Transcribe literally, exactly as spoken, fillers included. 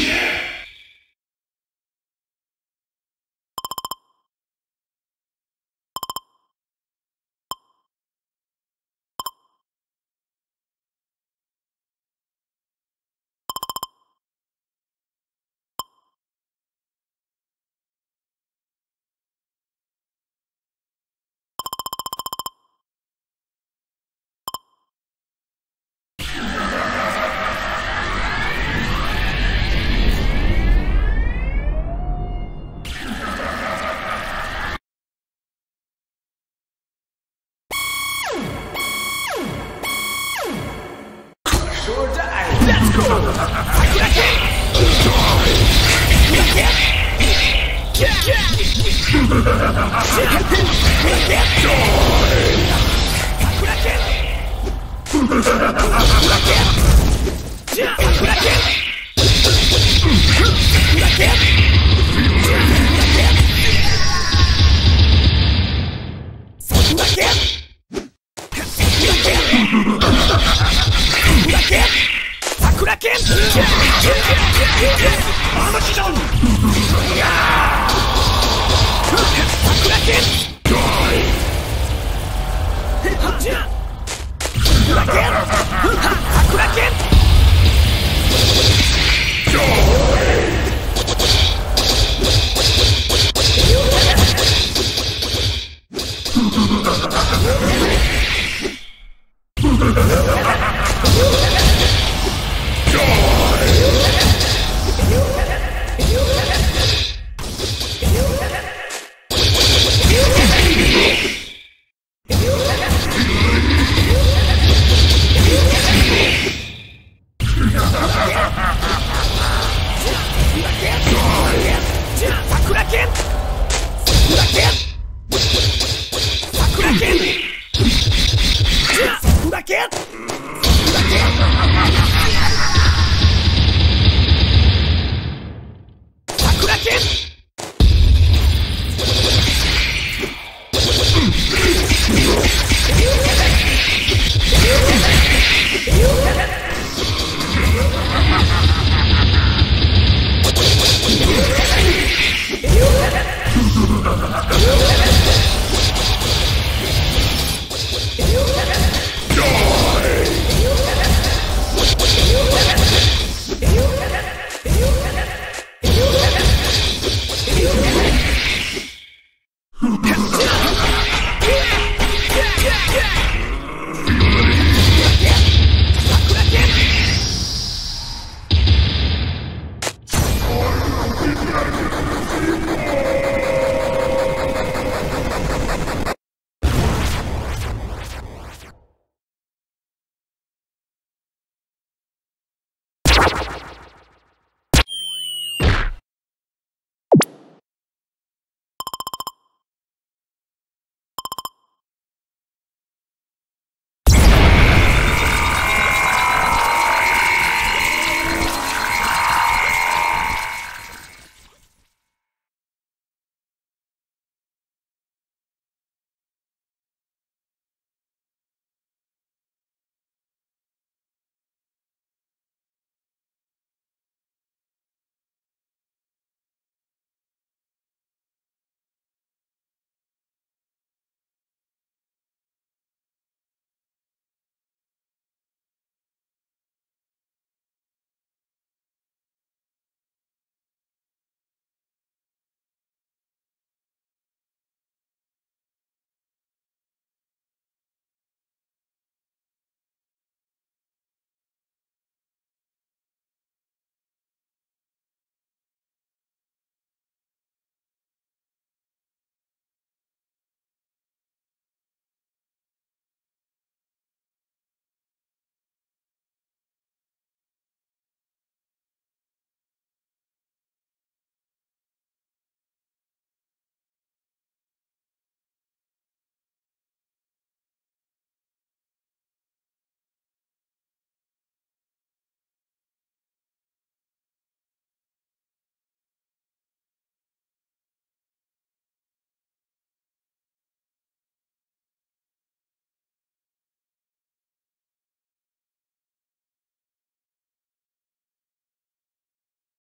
Yeah! Sakura Ken!